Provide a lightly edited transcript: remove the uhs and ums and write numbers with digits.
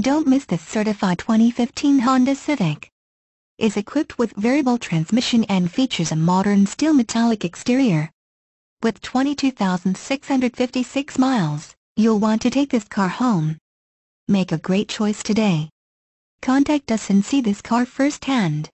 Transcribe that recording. Don't miss this certified 2015 Honda Civic. Is equipped with variable transmission and features a modern steel metallic exterior. With 22,656 miles, you'll want to take this car home. Make a great choice today. Contact us and see this car firsthand.